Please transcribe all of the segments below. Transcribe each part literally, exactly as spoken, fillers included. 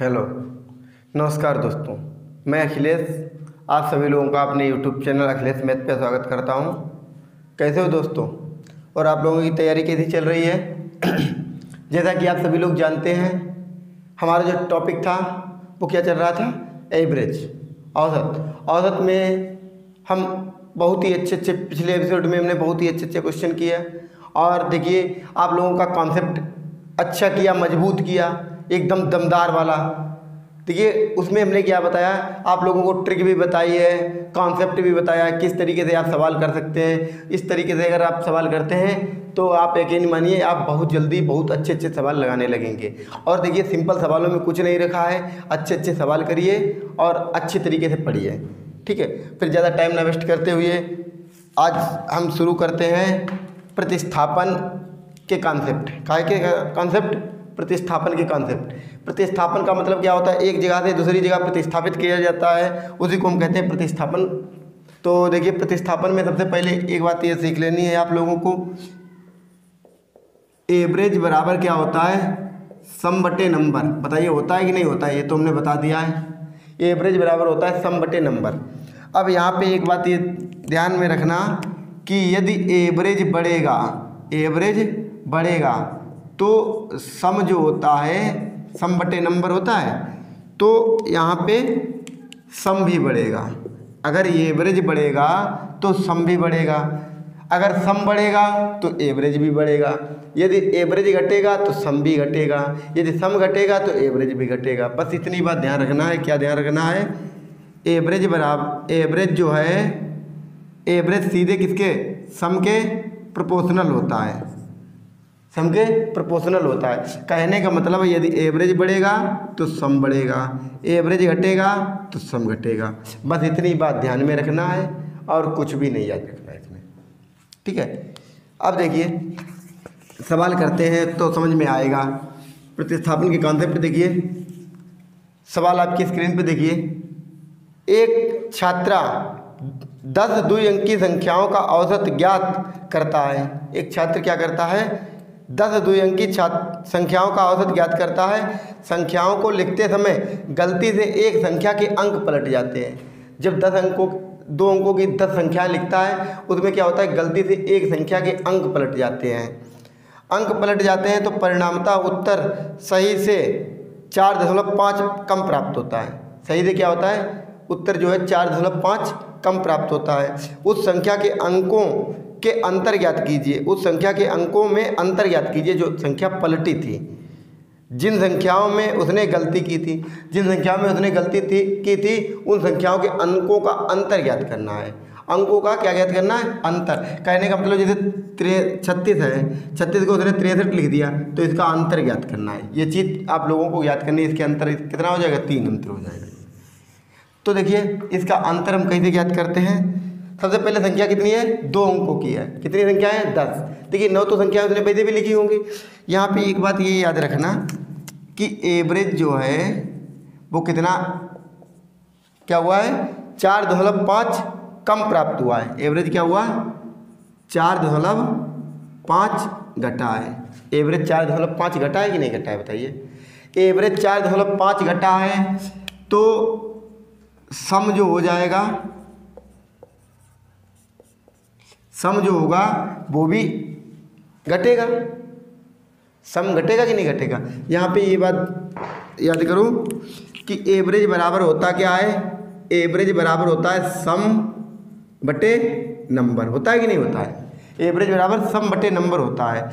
Hello नमस्कार दोस्तों, मैं अखिलेश आप सभी लोगों का अपने YouTube चैनल अखिलेश मैथ पे स्वागत करता हूं। कैसे हो दोस्तों और आप लोगों की तैयारी कैसी चल रही है? जैसा कि आप सभी लोग जानते हैं, हमारा जो टॉपिक था वो क्या चल रहा था, एवरेज औसत। औसत में हम बहुत ही अच्छे अच्छे पिछले एपिसोड में हमने बहुत ही अच्छे अच्छे क्वेश्चन किया और देखिए आप लोगों का कॉन्सेप्ट अच्छा किया, मजबूत किया, एकदम दमदार वाला। देखिए उसमें हमने क्या बताया, आप लोगों को ट्रिक भी बताई है, कॉन्सेप्ट भी बताया, किस तरीके से आप सवाल कर सकते हैं। इस तरीके से अगर आप सवाल करते हैं तो आप यकीन मानिए आप बहुत जल्दी बहुत अच्छे अच्छे सवाल लगाने लगेंगे। और देखिए सिंपल सवालों में कुछ नहीं रखा है, अच्छे अच्छे सवाल करिए और अच्छे तरीके से पढ़िए, ठीक है। फिर ज़्यादा टाइम ना वेस्ट करते हुए आज हम शुरू करते हैं प्रतिस्थापन के कॉन्सेप्ट। काय के कॉन्सेप्ट? प्रतिस्थापन के कॉन्सेप्ट। प्रतिस्थापन का मतलब क्या होता है, एक जगह से दूसरी जगह प्रतिस्थापित किया जाता है, उसी को हम कहते हैं प्रतिस्थापन। तो देखिए प्रतिस्थापन में सबसे पहले एक बात ये सीख लेनी है आप लोगों को, एवरेज बराबर क्या होता है, सम बटे नंबर। बताइए होता है कि नहीं होता है, ये तो हमने बता दिया है। एवरेज बराबर होता है सम बटे नंबर। अब यहाँ पर एक बात ये ध्यान में रखना कि यदि एवरेज बढ़ेगा, एवरेज बढ़ेगा तो सम जो होता है, सम बटे नंबर होता है, तो यहाँ पे सम भी बढ़ेगा। अगर एवरेज बढ़ेगा तो सम भी बढ़ेगा, अगर सम बढ़ेगा तो एवरेज भी बढ़ेगा। यदि एवरेज घटेगा तो सम भी घटेगा, यदि सम घटेगा तो एवरेज भी घटेगा। बस इतनी बात ध्यान रखना है। क्या ध्यान रखना है, एवरेज बराबर, एवरेज जो है, एवरेज सीधे किसके, सम के प्रोपोर्शनल होता है, सम के प्रोपोर्शनल होता है। कहने का मतलब है यदि एवरेज बढ़ेगा तो सम बढ़ेगा, एवरेज घटेगा तो सम घटेगा। बस इतनी बात ध्यान में रखना है और कुछ भी नहीं याद रखना है इसमें, ठीक है। अब देखिए सवाल करते हैं तो समझ में आएगा प्रतिस्थापन के कॉन्सेप्ट। देखिए सवाल आपकी स्क्रीन पे देखिए, एक छात्रा दस द्वि अंकी संख्याओं का औसत ज्ञात करता है। एक छात्र क्या करता है, दस द्वि अंकी संख्याओं का औसत ज्ञात करता है। संख्याओं को लिखते समय गलती से एक संख्या के अंक पलट जाते हैं। जब दस अंकों, दो अंकों की दस संख्या लिखता है, उसमें क्या होता है, गलती से एक संख्या के अंक पलट जाते हैं। अंक पलट जाते हैं तो परिणामतः उत्तर सही से चार दशमलव पाँच कम प्राप्त होता है। सही से क्या होता है, उत्तर जो है चार दशमलव पाँच कम प्राप्त होता है। उस संख्या के अंकों के अंतर ज्ञात कीजिए, उस संख्या के अंकों में अंतर ज्ञात कीजिए जो संख्या पलटी थी, जिन संख्याओं में उसने गलती की थी, जिन संख्याओं में उसने गलती थी की थी उन संख्याओं के अंकों का अंतर ज्ञात करना है। अंकों का क्या ज्ञात करना है, अंतर। कहने का मतलब जैसे त्रे छत्तीस है, छत्तीस को उसने तिरसठ लिख दिया तो इसका अंतर ज्ञात करना है। ये चीज़ आप लोगों को ज्ञात करनी है, इसके अंतर कितना हो जाएगा, तीन अंतर हो जाएगा। तो देखिए इसका अंतर हम कैसे ज्ञात करते हैं। सबसे पहले संख्या कितनी है, दो अंकों की है, कितनी संख्या है, दस। देखिए नौ तो संख्या उसने पहले भी लिखी होंगी। यहाँ पे एक बात ये याद रखना कि एवरेज जो है वो कितना, क्या हुआ है, चार दशमलव पाँच कम प्राप्त हुआ है। एवरेज क्या हुआ, चार दशमलव पाँच घटा है। एवरेज चार दशमलव पाँच घटा है कि नहीं घटा है, बताइए। एवरेज चार दशमलव पाँच घटा है तो सम जो हो जाएगा, सम जो होगा वो भी घटेगा। सम घटेगा कि नहीं घटेगा। यहाँ पे ये बात याद करूँ कि एवरेज बराबर होता क्या है, एवरेज बराबर होता है सम बटे नंबर। होता है कि नहीं होता है, एवरेज बराबर सम बटे नंबर होता है।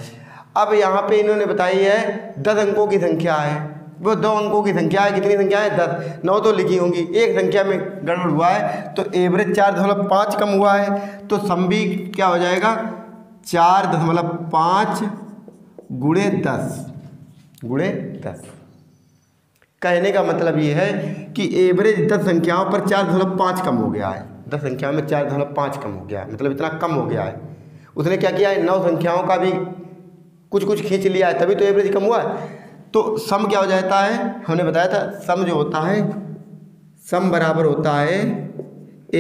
अब यहाँ पे इन्होंने बताई है दस अंकों की संख्या है, वो दो अंकों की संख्या है, कितनी संख्या है, दस। नौ तो लिखी होंगी, एक संख्या में गड़बड़ हुआ है तो एवरेज चार दशमलव पाँच कम हुआ है तो सम भी क्या हो जाएगा, चार दशमलव पाँच गुणे दस, गुणे दस। कहने का मतलब ये है कि एवरेज दस संख्याओं पर चार दशमलव पाँच कम हो गया है। दस संख्याओं में चार दशमलव पाँच कम हो गया है, मतलब इतना कम हो गया है। उसने क्या किया है, नौ संख्याओं का भी कुछ कुछ खींच लिया है, तभी तो एवरेज कम हुआ है। तो सम क्या हो जाता है, हमने बताया था सम जो होता है, सम बराबर होता है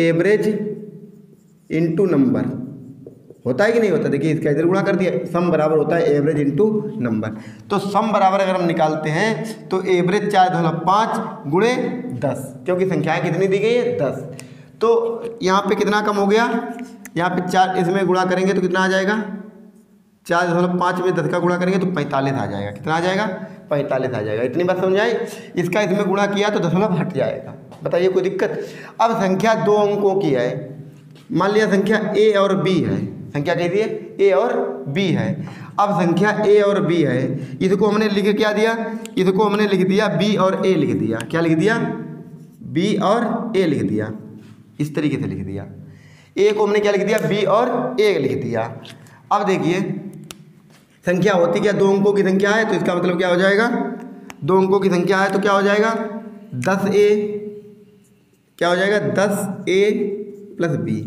एवरेज इंटू नंबर। होता है कि नहीं होता। देखिए इसका इधर गुणा कर दिया, सम बराबर होता है एवरेज इंटू नंबर। तो सम बराबर अगर हम निकालते हैं तो एवरेज चार दशमलव पाँच गुणे दस, क्योंकि संख्याएं कितनी दी गई है दस। तो यहाँ पे कितना कम हो गया, यहाँ पे चार इसमें गुणा करेंगे तो कितना आ जाएगा, चार दशमलव पाँच में दस का गुणा करेंगे तो पैंतालीस आ जाएगा। कितना आ जाएगा, पैंतालीस आ जाएगा। इतनी बात समझ आए। इसका इसमें गुणा किया तो दशमलव हट जाएगा। बताइए कोई दिक्कत। अब संख्या दो अंकों की है, मान लिया संख्या ए और बी है, संख्या कहती है ए और बी है। अब संख्या ए और बी है, इसको हमने लिख क्या दिया, इसको हमने लिख दिया बी और ए लिख दिया। क्या लिख दिया, बी और ए लिख दिया, इस तरीके से लिख दिया। ए को हमने क्या लिख दिया, बी और ए लिख दिया। अब देखिए संख्या होती क्या, दो अंकों की संख्या है, तो इसका मतलब क्या हो जाएगा, दो अंकों की संख्या है तो क्या हो जाएगा दस ए, क्या हो जाएगा दस ए प्लस बी।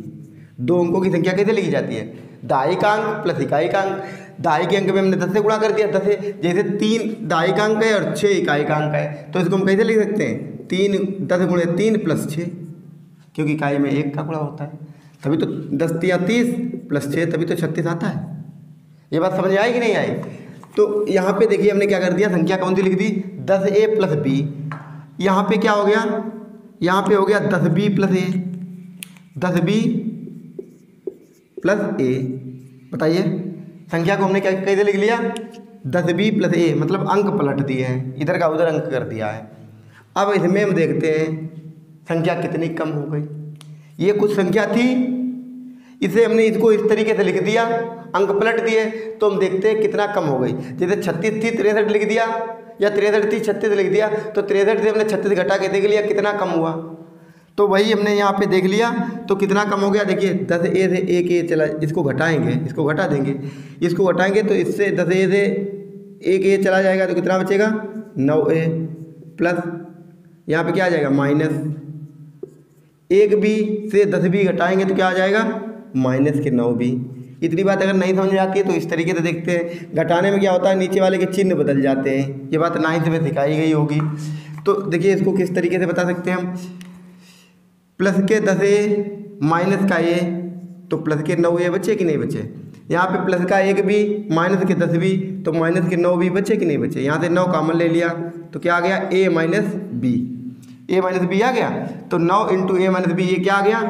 दो अंकों की संख्या कैसे लिखी जाती है, दाई का अंक प्लस इकाई का अंक। दाई के अंक में हमने दस से गुणा कर दिया, दस से जैसे तीन दाई का अंक है और छः इकाई का अंक है, तो इसको हम कैसे लिख सकते हैं, तीन दस गुणे तीन प्लस छः, क्योंकि इकाई में एक का गुणा होता है, तभी तो दस या तीस प्लस छः तभी तो छत्तीस आता है। ये बात समझ आई कि नहीं आई। तो यहाँ पे देखिए हमने क्या कर दिया, संख्या कौन सी लिख दी, दस ए प्लस बी। यहाँ पे क्या हो गया, यहाँ पे हो गया दस बी प्लस ए, दस बी प्लस ए। बताइए संख्या को हमने क्या कैसे लिख लिया, दस बी प्लस ए, मतलब अंक पलट दिए हैं, इधर का उधर अंक कर दिया है। अब इसमें हम देखते हैं संख्या कितनी कम हो गई। ये कुछ संख्या थी, इसे हमने इसको इस तरीके से लिख दिया, अंक पलट दिए, तो हम देखते हैं कितना कम हो गई। जैसे छत्तीस थी तिरसठ लिख दिया, या तिरसठ थी छत्तीस लिख दिया, तो तिरसठ से हमने छत्तीस घटा के देख लिया कितना कम हुआ, तो वही हमने यहाँ पे देख लिया तो कितना कम हो गया। देखिए दस ए से एक ए चला, इसको घटाएंगे, इसको घटा देंगे, इसको घटाएंगे तो इससे दस ए से एक ए चला जाएगा तो कितना बचेगा नौ ए, प्लस यहाँ पे क्या आ जाएगा माइनस एक बी से दस बी घटाएंगे तो क्या आ जाएगा माइनस के नौ बी। इतनी बात अगर नहीं समझ आती है तो इस तरीके से देखते हैं। घटाने में क्या होता है, नीचे वाले के चिन्ह बदल जाते हैं, ये बात नाइन्थ में सिखाई गई होगी। तो देखिए इसको किस तरीके से बता सकते हैं हम, प्लस के दस ए माइनस का ए तो प्लस के नौ ए बचे कि नहीं बचे, यहाँ पे प्लस का एक भी माइनस के दस भी तो माइनस के नौ भी बचे कि नहीं बचे। यहाँ से नौ कॉमन ले लिया तो क्या आ गया A minus B, A minus B आ गया तो नौ इंटू ए माइनस बी, ये क्या आ गया,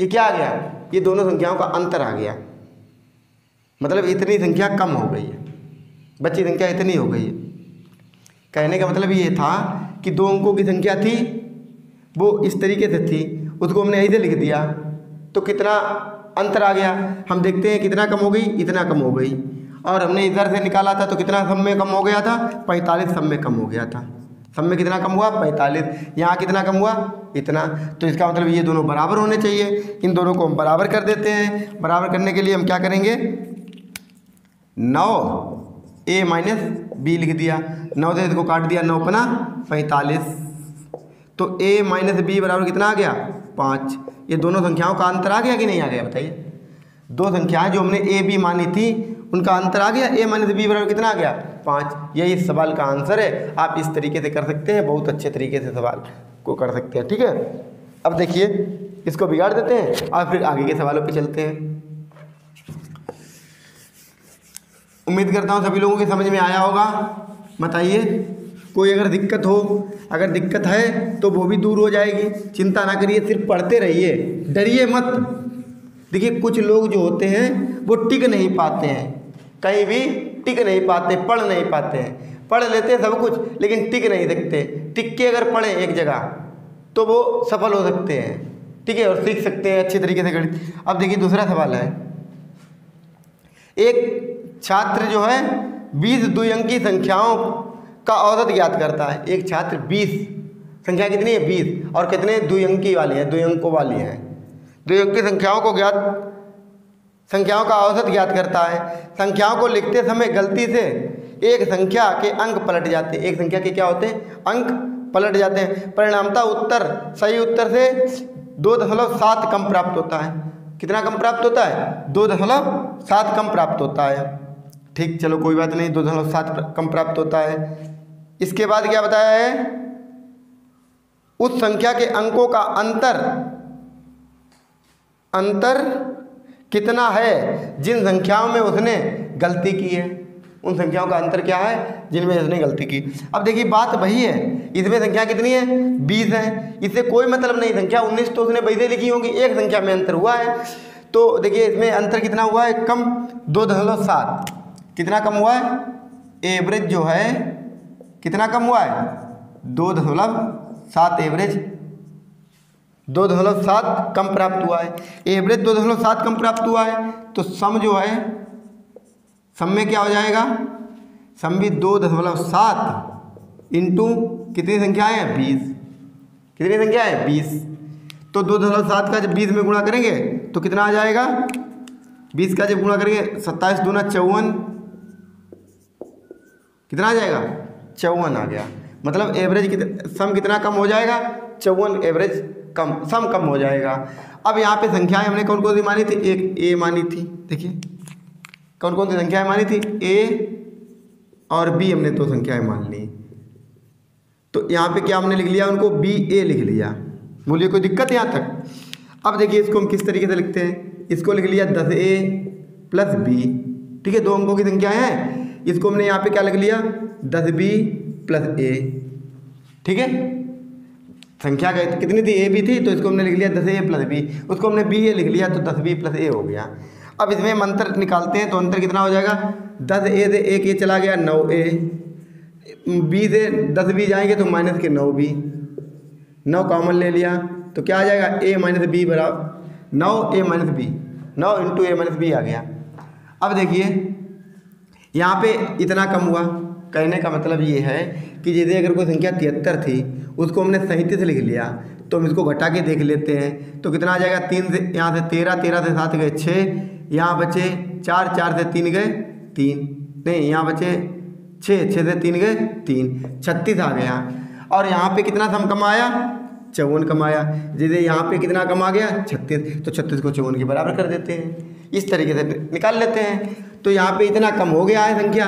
ये क्या आ गया, ये दोनों संख्याओं का अंतर आ गया, मतलब इतनी संख्या कम हो गई है, बची संख्या इतनी हो गई है। कहने का मतलब ये था कि दो अंकों की संख्या थी वो इस तरीके से थी, उसको हमने ऐसे लिख दिया तो कितना अंतर आ गया, हम देखते हैं कितना कम हो गई, इतना कम हो गई। और हमने इधर से निकाला था तो कितना सम में कम हो गया था, पैंतालीस सम में कम हो गया था, सम में कितना कम हुआ पैंतालीस, यहाँ कितना कम हुआ इतना। तो इसका मतलब ये दोनों बराबर होने चाहिए, इन दोनों को हम बराबर कर देते हैं। बराबर करने के लिए हम क्या करेंगे, नौ ए माइनस बी लिख दिया, नौ से इसको काट दिया, नौ पना पैंतालीस, तो a माइनस बी बराबर कितना आ गया पाँच। ये दोनों संख्याओं का अंतर आ गया कि नहीं आ गया, बताइए। दो संख्याएं जो हमने a b मानी थी उनका अंतर आ गया, a माइनस बी बराबर कितना आ गया पाँच। यही इस सवाल का आंसर है। आप इस तरीके से कर सकते हैं, बहुत अच्छे तरीके से सवाल को कर सकते हैं। ठीक है, अब देखिए इसको बिगाड़ देते हैं और फिर आगे के सवालों पर चलते हैं। उम्मीद करता हूँ सभी लोगों के समझ में आया होगा। बताइए कोई अगर दिक्कत हो, अगर दिक्कत है तो वो भी दूर हो जाएगी। चिंता ना करिए, सिर्फ पढ़ते रहिए, डरिए मत। देखिए कुछ लोग जो होते हैं वो टिक नहीं पाते हैं, कहीं भी टिक नहीं पाते, पढ़ नहीं पाते हैं। पढ़ लेते हैं सब कुछ लेकिन टिक नहीं सकते। टिक के अगर पढ़ें एक जगह तो वो सफल हो सकते हैं, ठीक है, और सीख सकते हैं अच्छे तरीके से गणित। अब देखिए दूसरा सवाल है, एक छात्र जो है बीस द्विअंकी संख्याओं का औसत ज्ञात करता है। एक छात्र बीस, संख्या कितनी है बीस, और कितने द्विअंकी वाली है, द्विअंकों वाली हैं, द्विअंकी संख्याओं को ज्ञात संख्याओं का औसत ज्ञात करता है। संख्याओं को लिखते समय गलती से एक संख्या के अंक पलट जाते हैं, एक संख्या के क्या होते हैं अंक पलट जाते हैं। परिणामतः उत्तर सही उत्तर से दो दशमलव सात कम प्राप्त होता है। कितना कम प्राप्त होता है, दो दशमलव सात कम प्राप्त होता है। ठीक, चलो कोई बात नहीं, दो दशमलव सात कम प्राप्त होता है। इसके बाद क्या बताया है, उस संख्या के अंकों का अंतर अंतर कितना है जिन संख्याओं में उसने गलती की है, उन संख्याओं का अंतर क्या है जिनमें उसने गलती की। अब देखिए बात वही है, इसमें संख्या कितनी है बीस है, इससे कोई मतलब नहीं, संख्या उन्नीस तो उसने बीस लिखी होगी, एक संख्या में अंतर हुआ है। तो देखिए इसमें अंतर कितना हुआ है कम, दो दशमलव सात कितना कम हुआ है, एवरेज जो है कितना कम हुआ है दो दशमलव सात, एवरेज दो दशमलव सात कम प्राप्त हुआ है, एवरेज दो दशमलव सात कम प्राप्त हुआ है। तो सम जो है सम में क्या हो जाएगा, सम भी दो दशमलव सात इंटू कितनी संख्या है बीस, कितनी संख्या है बीस, तो दो दशमलव सात का जब बीस में गुणा करेंगे तो कितना आ जाएगा, बीस का जब गुणा करेंगे सत्ताईस दूना चौवन, कितना आ जाएगा चौवन आ गया, मतलब एवरेज कितना, सम कितना कम हो जाएगा चौवन, एवरेज कम, सम कम हो जाएगा। अब यहाँ पे संख्याएं हमने कौन कौन सी मानी थी, एक ए मानी थी, देखिए कौन कौन सी संख्याएं मानी थी, ए और बी हमने दो संख्याएं मान ली, तो यहाँ पे क्या हमने लिख लिया उनको बी ए लिख लिया, बोलिए कोई दिक्कत यहाँ तक। अब देखिए इसको हम किस तरीके से लिखते हैं, इसको लिख लिया दस ए प्लस बी, ठीक है दो अंकों की संख्याएं हैं, इसको हमने यहाँ पे क्या लिख लिया दस बी प्लस ए, ठीक है संख्या कितनी थी ए बी थी, तो इसको हमने लिख लिया दस ए प्लस बी, उसको हमने बी ए लिख लिया तो दस बी प्लस ए हो गया। अब इसमें हम अंतर निकालते हैं तो अंतर कितना हो जाएगा, दस ए से एक ए चला गया नौ ए, बी से दस बी जाएंगे तो माइनस के नौ बी, नौ कॉमन ले लिया तो क्या आ जाएगा ए माइनस बी बराबर नौ ए माइनस बी, नौ इंटू ए माइनस बी आ गया। अब देखिए यहाँ पे इतना कम हुआ, कहने का मतलब ये है कि जैसे अगर कोई संख्या तिहत्तर थी उसको हमने सैंतीस लिख लिया तो हम इसको घटा के देख लेते हैं तो कितना आ जाएगा, तीन से यहाँ से तेरह, तेरह से सात गए छः, यहाँ बचे चार, चार से तीन गए तीन, नहीं यहाँ बचे छः, छः से तीन गए तीन, छत्तीस आ गया। और यहाँ पे कितना सम कम आया चौवन कम आया, जैसे यहाँ पे कितना कम आ गया छत्तीस, तो छत्तीस को चौवन के बराबर कर देते हैं, इस तरीके से निकाल लेते हैं। तो यहाँ पे इतना कम हो गया है संख्या,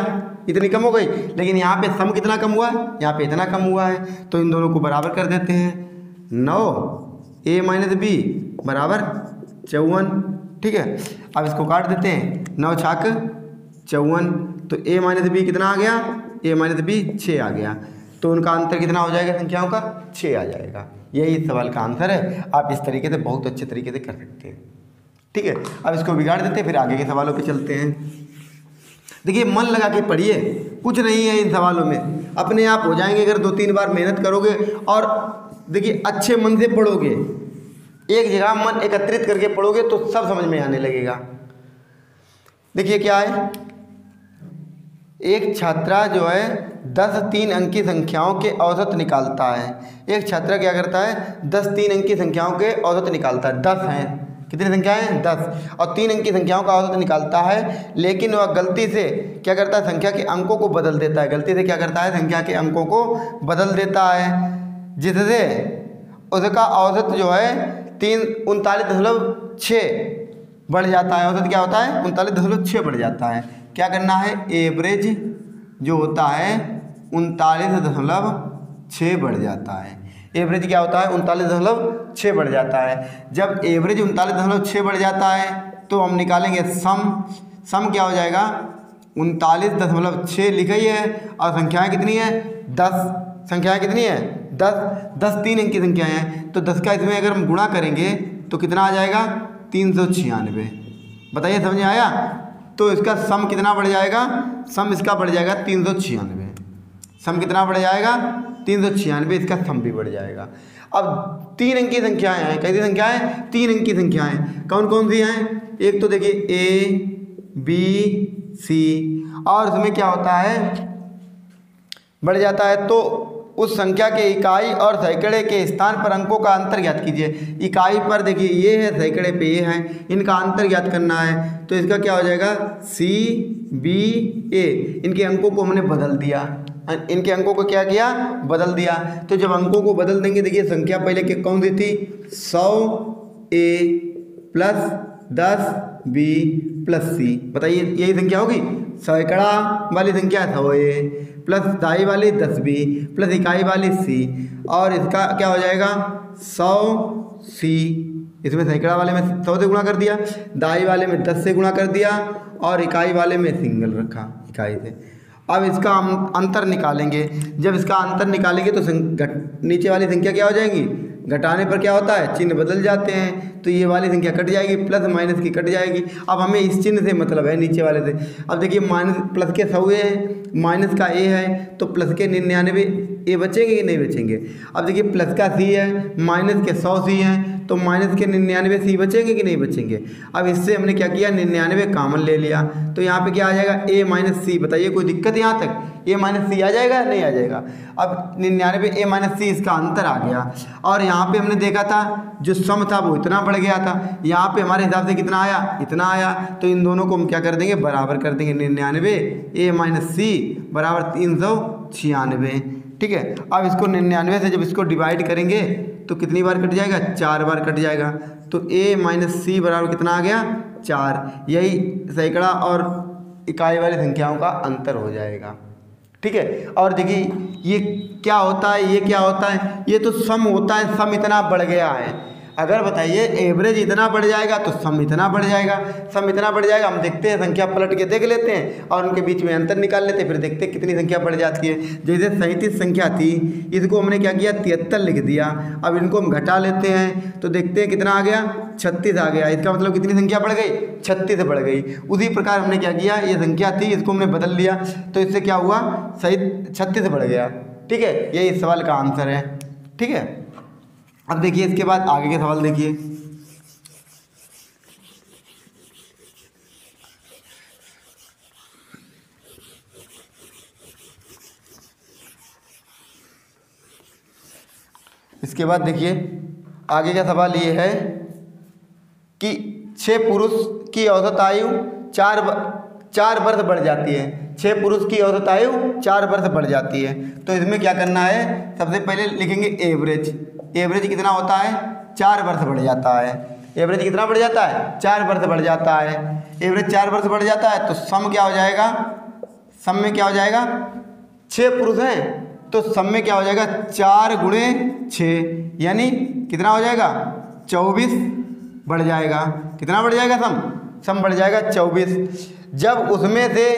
इतनी कम हो गई, लेकिन यहाँ पे सम कितना कम हुआ है, यहाँ पे इतना कम हुआ है, तो इन दोनों को बराबर कर देते हैं, नौ ए माइनस बी बराबर चौवन, ठीक है। अब इसको काट देते हैं, नौ छाक चौवन, तो ए माइनस बी कितना आ गया, ए माइनस बी छः आ गया, तो उनका अंतर कितना हो जाएगा संख्याओं का छः आ जाएगा। यही इस सवाल का आंसर है, आप इस तरीके से बहुत अच्छे तरीके से कर सकते हैं, ठीक है। अब इसको बिगाड़ देते हैं, फिर आगे के सवालों पे चलते हैं। देखिए मन लगा के पढ़िए, कुछ नहीं है इन सवालों में, अपने आप हो जाएंगे अगर दो तीन बार मेहनत करोगे और देखिए अच्छे मन से पढ़ोगे, एक जगह मन एकत्रित करके पढ़ोगे तो सब समझ में आने लगेगा। देखिए क्या है, एक छात्रा जो है दस तीन अंकी संख्याओं के औसत निकालता है, एक छात्रा क्या करता है दस तीन अंकी संख्याओं के औसत निकालता है, दस हैं कितनी संख्याएं हैं दस और तीन अंकी संख्याओं का औसत निकालता है, लेकिन वह गलती से क्या करता है संख्या के अंकों को बदल देता है, गलती से क्या करता है संख्या के अंकों को बदल देता है, जिससे उसका औसत जो है तीन उनतालीस दशमलव छः बढ़ जाता है, औसत क्या होता है उनतालीस दशमलव छः बढ़ जाता है। क्या करना है, एवरेज जो होता है उनतालीस दशमलव छः बढ़ जाता है, एवरेज क्या होता है उनतालीस दशमलव छः बढ़ जाता है। जब एवरेज उनतालीस दशमलव छः बढ़ जाता है तो हम निकालेंगे सम, सम क्या हो जाएगा उनतालीस दशमलव छः लिखा ही है और संख्याएं कितनी है दस, संख्याएं कितनी है दस, दस तीन अंक की संख्याएं हैं तो दस का इसमें अगर हम गुणा करेंगे तो कितना आ जाएगा तीन सौ छियानवे, बताइए समझ आया। तो इसका सम कितना बढ़ जाएगा, सम इसका बढ़ जाएगा तीन सौ छियानवे, सम कितना बढ़ जाएगा तीन सौ छियानवे, इसका सम भी बढ़ जाएगा। अब तीन अंक की संख्याएं हैं, कैसी संख्याएं हैं तीन अंक की संख्याएं, कौन कौन सी हैं, एक तो देखिए ए बी सी और उसमें क्या होता है बढ़ जाता है, तो उस संख्या के इकाई और सैकड़े के स्थान पर अंकों का अंतर ज्ञात कीजिए। इकाई पर देखिए ये है, सैकड़े पे ये है, इनका अंतर ज्ञात करना है, तो इसका क्या हो जाएगा सी बी ए, इनके अंकों को हमने बदल दिया, इनके अंकों को क्या किया बदल दिया। तो जब अंकों को बदल देंगे देखिए संख्या पहले के कौन सी थी सौ ए प्लस दस बी प्लस सी, बताइए यही संख्या होगी, सैकड़ा वाली संख्या सौ ए प्लस दाई वाली दस बी प्लस इकाई वाली सी, और इसका क्या हो जाएगा सौ सी, इसमें सैकड़ा वाले में सौ से गुणा कर दिया, दाई वाले में दस से गुणा कर दिया और इकाई वाले में सिंगल रखा इकाई से। अब इसका हम अंतर निकालेंगे। जब इसका अंतर निकालेंगे तो घट नीचे वाली संख्या क्या हो जाएगी, घटाने पर क्या होता है चिन्ह बदल जाते हैं, तो ये वाली संख्या कट जाएगी, प्लस माइनस की कट जाएगी। अब हमें इस चिन्ह से मतलब है नीचे वाले से। अब देखिए माइनस प्लस के सौ ए है, माइनस का ए है, तो प्लस के निन्यानवे ए बचेंगे कि नहीं बचेंगे। अब देखिए प्लस का सी है, माइनस के सौ सी हैं, तो माइनस के निन्यानवे सी बचेंगे कि नहीं बचेंगे। अब इससे हमने क्या किया, निन्यानवे कॉमन ले लिया, तो यहाँ पे क्या आ जाएगा ए माइनस सी। बताइए कोई दिक्कत यहाँ तक, ए माइनस सी आ जाएगा नहीं आ जाएगा। अब निन्यानवे ए माइनस सी इसका अंतर आ गया। और यहाँ पे हमने देखा था जो सम था वो इतना बढ़ गया था, यहाँ पे हमारे हिसाब से कितना आया इतना आया, तो इन दोनों को हम क्या कर देंगे बराबर कर देंगे, निन्यानवे ए माइनस सी बराबर तीन सौ छियानवे। ठीक है, अब इसको निन्यानवे से जब इसको डिवाइड करेंगे तो कितनी बार कट जाएगा, चार बार कट जाएगा, तो a माइनस सी बराबर कितना आ गया चार। यही सैकड़ा और इकाई वाली संख्याओं का अंतर हो जाएगा। ठीक है, और देखिए ये क्या होता है, ये क्या होता है, ये तो सम होता है, सम इतना बढ़ गया है। अगर बताइए एवरेज इतना बढ़ जाएगा तो सम इतना बढ़ जाएगा, सम इतना बढ़ जाएगा। हम देखते हैं संख्या पलट के देख लेते हैं और उनके बीच में अंतर निकाल लेते हैं, फिर देखते हैं कितनी संख्या बढ़ जाती है। जैसे सैंतीस संख्या थी, इसको हमने क्या किया तिहत्तर लिख दिया। अब इनको हम घटा लेते हैं तो देखते हैं कितना आ गया, छत्तीस आ गया। इसका मतलब कितनी संख्या बढ़ गई, छत्तीस बढ़ गई। उसी प्रकार हमने क्या किया, ये संख्या थी इसको हमने बदल लिया, तो इससे क्या हुआ सही छत्तीस बढ़ गया। ठीक है, यही इस सवाल का आंसर है। ठीक है, अब देखिए इसके बाद आगे के सवाल देखिए। इसके बाद देखिए आगे का सवाल ये है कि छह पुरुष की औसत आयु चार चार वर्ष बढ़ जाती है। छह पुरुष की औसत आयु चार वर्ष बढ़ जाती है, तो इसमें क्या करना है, सबसे पहले लिखेंगे एवरेज। एवरेज कितना होता है, चार वर्ष बढ़ जाता है। एवरेज कितना बढ़ जाता है, चार वर्ष बढ़ जाता है। एवरेज चार वर्ष बढ़ जाता है तो सम क्या हो जाएगा, सम में क्या हो जाएगा, छः पुरुष हैं तो सम में क्या हो जाएगा चार गुणे छः, यानी कितना हो जाएगा चौबीस बढ़ जाएगा। कितना बढ़ जाएगा सम, सम बढ़ जाएगा चौबीस। जब उसमें से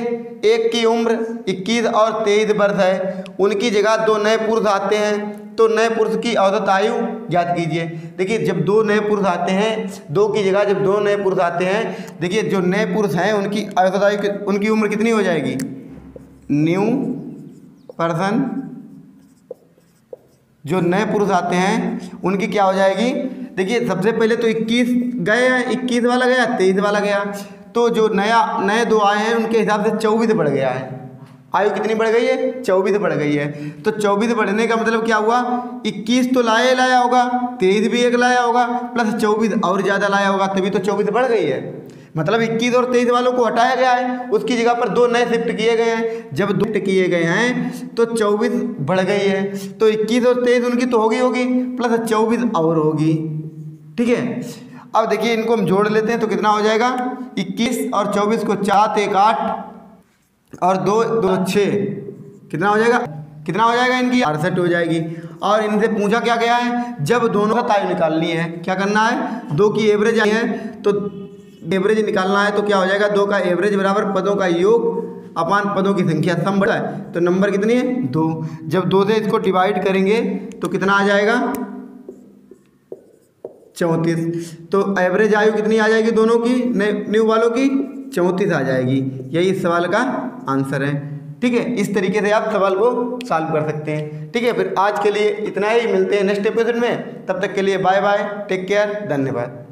एक की उम्र इक्कीस और तेईस वर्ष है, उनकी जगह दो नए पुरुष आते हैं तो नए पुरुष की औसत आयु ज्ञात कीजिए। देखिए जब दो नए पुरुष आते हैं, दो की जगह जब दो नए पुरुष आते हैं, देखिए जो नए पुरुष हैं उनकी औसत आयु, उनकी उम्र कितनी हो जाएगी, न्यू पर्सन, जो नए पुरुष आते हैं उनकी क्या हो जाएगी। देखिए सबसे पहले तो इक्कीस गए हैं, इक्कीस वाला गया, तेईस वाला गया, तो जो नया नए दो आए हैं उनके हिसाब से चौबीस बढ़ गया है। आयु कितनी बढ़ गई है, चौबीस बढ़ गई है। तो चौबीस बढ़ने का मतलब क्या हुआ, इक्कीस तो लाया लाया होगा, तेईस भी एक लाया होगा, प्लस चौबीस और ज़्यादा लाया होगा, तभी तो चौबीस बढ़ गई है। मतलब इक्कीस और तेईस वालों को हटाया गया है, उसकी जगह पर दो नए शिफ्ट किए गए हैं। जब दो शिफ्ट किए गए हैं तो चौबीस बढ़ गई है, तो इक्कीस और तेईस उनकी तो होगी होगी, प्लस चौबीस और होगी। ठीक है, अब देखिए इनको हम जोड़ लेते हैं तो कितना हो जाएगा, इक्कीस और चौबीस को चार एक आठ और दो दो छः, कितना हो जाएगा, कितना हो जाएगा इनकी अड़सठ हो जाएगी। और इनसे पूछा क्या गया है, जब दोनों का आयु निकालनी है क्या करना है, दो की एवरेज आई है तो एवरेज निकालना है, तो क्या हो जाएगा दो का एवरेज बराबर पदों का योग अपान पदों की संख्या, सम बढ़ा है तो नंबर कितनी है दो। जब दो से इसको डिवाइड करेंगे तो कितना आ जाएगा चौंतीस, तो एवरेज आयु कितनी आ जाएगी दोनों की, न्यू वालों की चौंतीस आ जाएगी। यही इस सवाल का आंसर है। ठीक है, इस तरीके से आप सवाल को सॉल्व कर सकते हैं। ठीक है, फिर आज के लिए इतना ही, मिलते हैं नेक्स्ट एपिसोड में, तब तक के लिए बाय बाय, टेक केयर, धन्यवाद।